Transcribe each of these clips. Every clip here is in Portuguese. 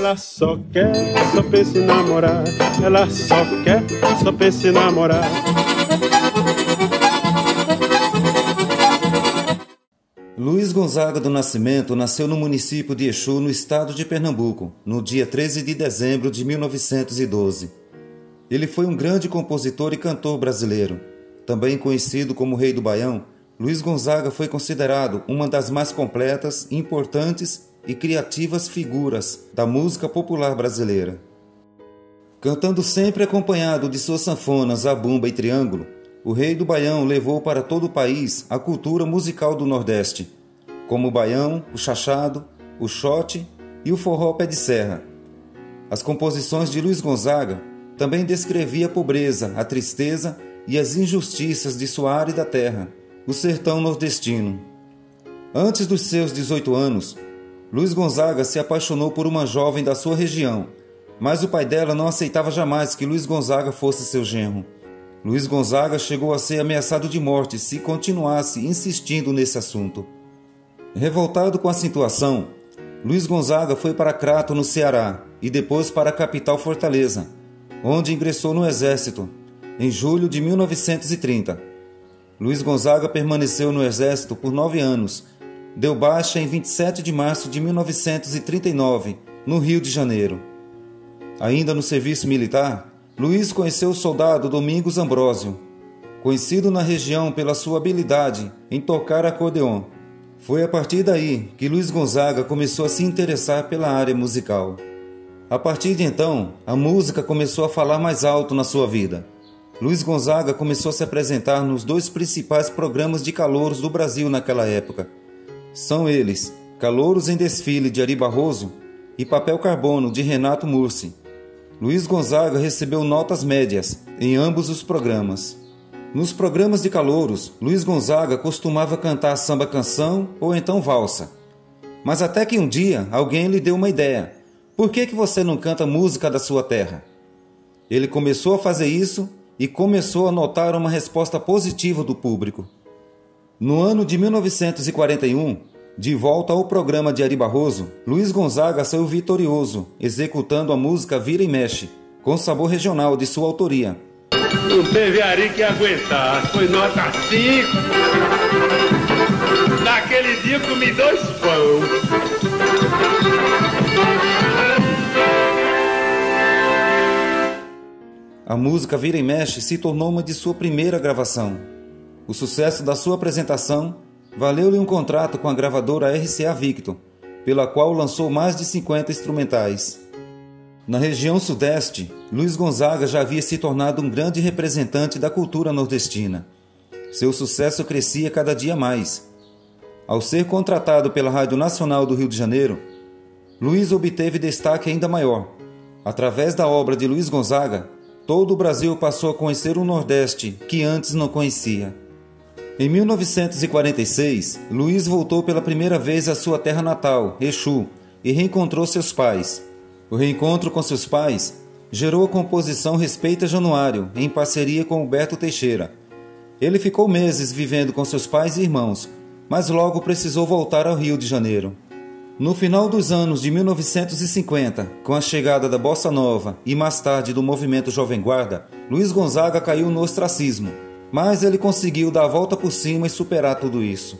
Ela só pensa em namorar. Ela só pensa em namorar. Luiz Gonzaga do Nascimento nasceu no município de Exu, no estado de Pernambuco, no dia 13 de dezembro de 1912. Ele foi um grande compositor e cantor brasileiro. Também conhecido como Rei do Baião, Luiz Gonzaga foi considerado uma das mais completas, importantes e criativas figuras da música popular brasileira. Cantando sempre acompanhado de suas sanfonas, zabumba e triângulo, o Rei do Baião levou para todo o país a cultura musical do Nordeste, como o baião, o xaxado, o xote e o forró pé de serra. As composições de Luiz Gonzaga também descreviam a pobreza, a tristeza e as injustiças de sua árida terra, o sertão nordestino. Antes dos seus 18 anos, Luiz Gonzaga se apaixonou por uma jovem da sua região, mas o pai dela não aceitava jamais que Luiz Gonzaga fosse seu genro. Luiz Gonzaga chegou a ser ameaçado de morte se continuasse insistindo nesse assunto. Revoltado com a situação, Luiz Gonzaga foi para Crato, no Ceará, e depois para a capital Fortaleza, onde ingressou no Exército, em julho de 1930. Luiz Gonzaga permaneceu no Exército por 9 anos, deu baixa em 27 de março de 1939, no Rio de Janeiro. Ainda no serviço militar, Luiz conheceu o soldado Domingos Ambrosio, conhecido na região pela sua habilidade em tocar acordeon. Foi a partir daí que Luiz Gonzaga começou a se interessar pela área musical. A partir de então, a música começou a falar mais alto na sua vida. Luiz Gonzaga começou a se apresentar nos 2 principais programas de calouros do Brasil naquela época. São eles, Calouros em Desfile, de Ari Barroso, e Papel Carbono, de Renato Murci. Luiz Gonzaga recebeu notas médias em ambos os programas. Nos programas de calouros, Luiz Gonzaga costumava cantar samba-canção ou então valsa. Mas até que um dia alguém lhe deu uma ideia. Por que você não canta música da sua terra? Ele começou a fazer isso e começou a notar uma resposta positiva do público. No ano de 1941, de volta ao programa de Ari Barroso, Luiz Gonzaga saiu vitorioso, executando a música Vira e Mexe, com sabor regional de sua autoria. Não teve Ari que aguentar, foi nota 5. Naquele dia comi 2 pão. A música Vira e Mexe se tornou uma de sua primeira gravação. O sucesso da sua apresentação valeu-lhe um contrato com a gravadora RCA Victor, pela qual lançou mais de 50 instrumentais. Na região sudeste, Luiz Gonzaga já havia se tornado um grande representante da cultura nordestina. Seu sucesso crescia cada dia mais. Ao ser contratado pela Rádio Nacional do Rio de Janeiro, Luiz obteve destaque ainda maior. Através da obra de Luiz Gonzaga, todo o Brasil passou a conhecer o Nordeste que antes não conhecia. Em 1946, Luiz voltou pela primeira vez à sua terra natal, Exu, e reencontrou seus pais. O reencontro com seus pais gerou a composição Respeita Januário, em parceria com Humberto Teixeira. Ele ficou meses vivendo com seus pais e irmãos, mas logo precisou voltar ao Rio de Janeiro. No final dos anos de 1950, com a chegada da Bossa Nova e mais tarde do movimento Jovem Guarda, Luiz Gonzaga caiu no ostracismo. Mas ele conseguiu dar a volta por cima e superar tudo isso.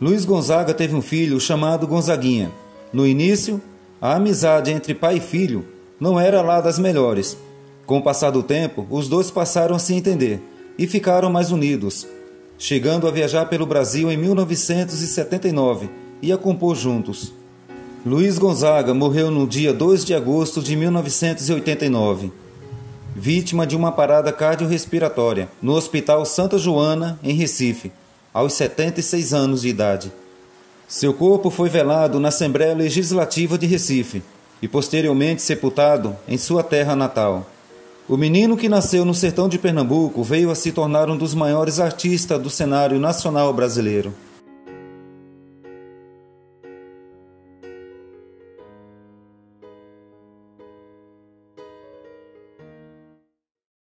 Luiz Gonzaga teve um filho chamado Gonzaguinha. No início, a amizade entre pai e filho não era lá das melhores. Com o passar do tempo, os dois passaram a se entender e ficaram mais unidos, chegando a viajar pelo Brasil em 1979 e a compor juntos. Luiz Gonzaga morreu no dia 2 de agosto de 1989. Vítima de uma parada cardiorrespiratória no Hospital Santa Joana, em Recife, aos 76 anos de idade. Seu corpo foi velado na Assembleia Legislativa de Recife e posteriormente sepultado em sua terra natal. O menino que nasceu no sertão de Pernambuco veio a se tornar um dos maiores artistas do cenário nacional brasileiro.